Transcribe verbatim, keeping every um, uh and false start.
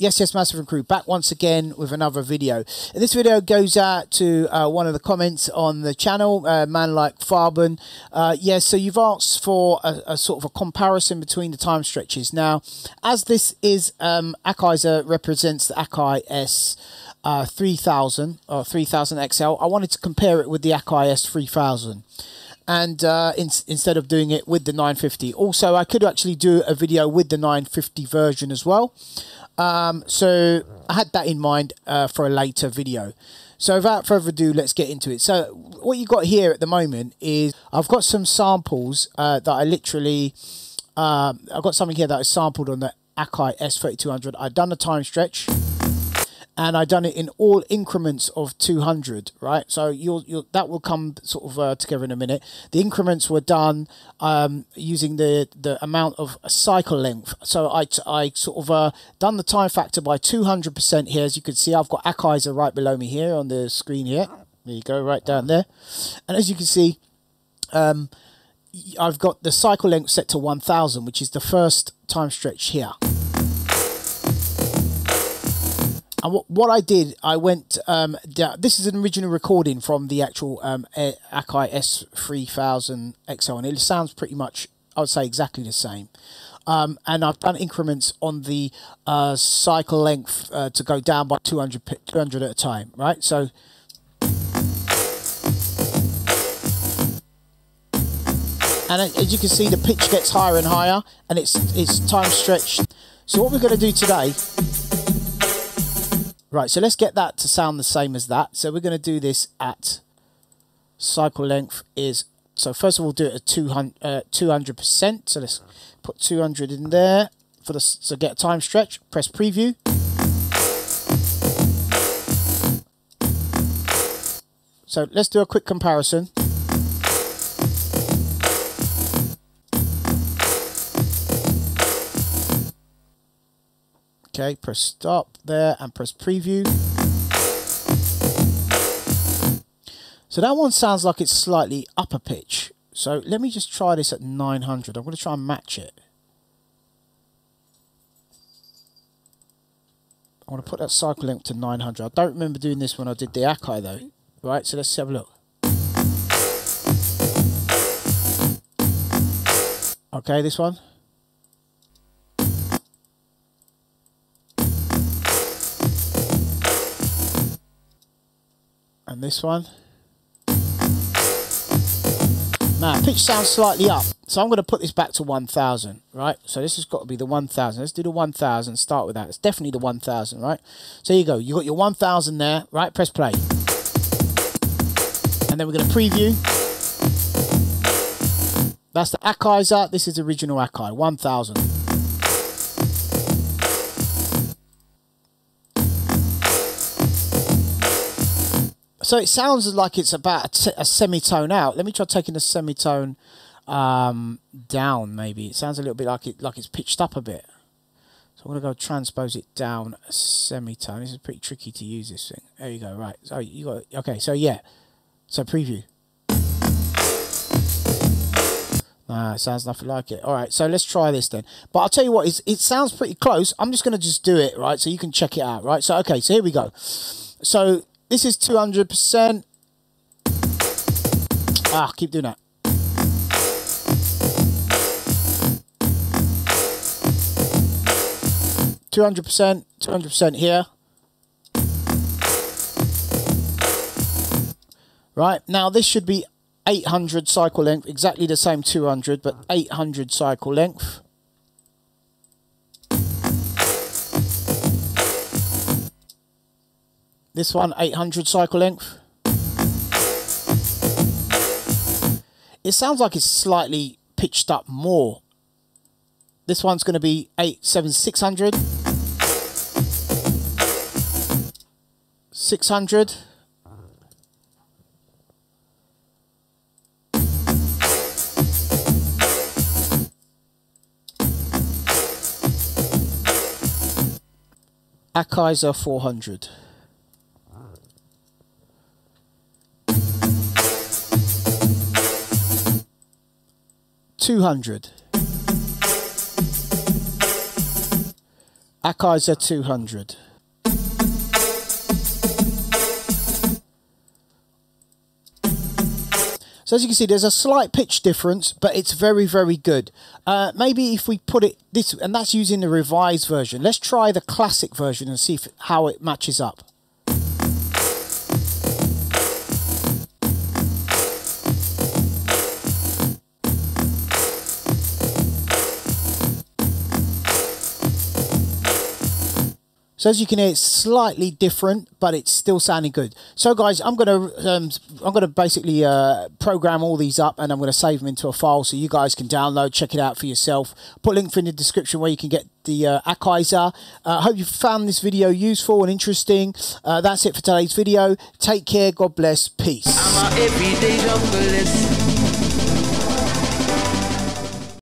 Yes, yes, Master Recruit, back once again with another video. And this video goes out to uh, one of the comments on the channel, uh, Man Like Farben. Uh, yeah, so you've asked for a, a sort of a comparison between the time stretches. Now, as this is, um, Akaizer represents the Akai S uh, three thousand or three thousand X L, I wanted to compare it with the Akai S three thousand. And uh, in, instead of doing it with the nine fifty. Also, I could actually do a video with the nine fifty version as well. Um, so I had that in mind uh, for a later video. So without further ado, let's get into it. So what you got here at the moment is I've got some samples uh, that I literally, um, I've got something here that I sampled on the Akai S thirty-two hundred. I've done a time stretch and I've done it in all increments of two hundred, right? So you'll, you'll, that will come sort of uh, together in a minute. The increments were done um, using the, the amount of cycle length. So I, I sort of uh, done the time factor by two hundred percent here. As you can see, I've got Akaizer right below me here on the screen here. There you go, right down there. And as you can see, um, I've got the cycle length set to one thousand, which is the first time stretch here. And what I did, I went, um, this is an original recording from the actual um, Akai S three thousand X L, and it sounds pretty much, I would say, exactly the same. Um, and I've done increments on the uh, cycle length uh, to go down by two hundred, two hundred at a time, right? So, and as you can see, the pitch gets higher and higher, and it's, it's time stretched. So what we're going to do today... Right, so let's get that to sound the same as that. So we're going to do this at cycle length is... So first of all, we'll do it at two hundred percent. Uh, two hundred percent. So let's put two hundred in there for the, so get a time stretch. Press preview. So let's do a quick comparison. Okay, press stop there and press preview. So that one sounds like it's slightly upper pitch. So let me just try this at nine hundred. I'm going to try and match it. I want to put that cycle length to nine hundred. I don't remember doing this when I did the Akai though. Right, so let's have a look. Okay, this one. And this one. Now, pitch sounds slightly up. So I'm going to put this back to one thousand, right? So this has got to be the one thousand. Let's do the one thousand. Start with that. It's definitely the one thousand, right? So here you go. You got your one thousand there, right? Press play. And then we're going to preview. That's the Akaizer. This is the original Akai. one thousand. So it sounds like it's about a, a semitone out. Let me try taking the semitone um, down, maybe. It sounds a little bit like it like it's pitched up a bit. So I'm going to go transpose it down a semitone. This is pretty tricky to use this thing. There you go, right. So you got, okay, so yeah. So preview. Nah, it sounds nothing like it. All right, so let's try this then. But I'll tell you what, it's, it sounds pretty close. I'm just going to just do it, right, so you can check it out, right? So, okay, so here we go. So... This is two hundred percent. Ah, keep doing that. two hundred percent, two hundred percent here. Right, now this should be eight hundred cycle length, exactly the same two hundred, but eight hundred cycle length. This one, eight hundred cycle length. It sounds like it's slightly pitched up more. This one's going to be eight seven six hundred. six hundred. Akaizer four hundred. two hundred, Akaizer two hundred. So as you can see, there's a slight pitch difference, but it's very, very good. Uh, maybe if we put it this, and that's using the revised version. Let's try the classic version and see if, how it matches up. So as you can hear, it's slightly different, but it's still sounding good. So guys, I'm gonna um, I'm gonna basically uh, program all these up, and I'm gonna save them into a file so you guys can download, check it out for yourself. Put a link in the description where you can get the uh, Akaizer. I uh, hope you found this video useful and interesting. Uh, that's it for today's video. Take care. God bless. Peace. I'm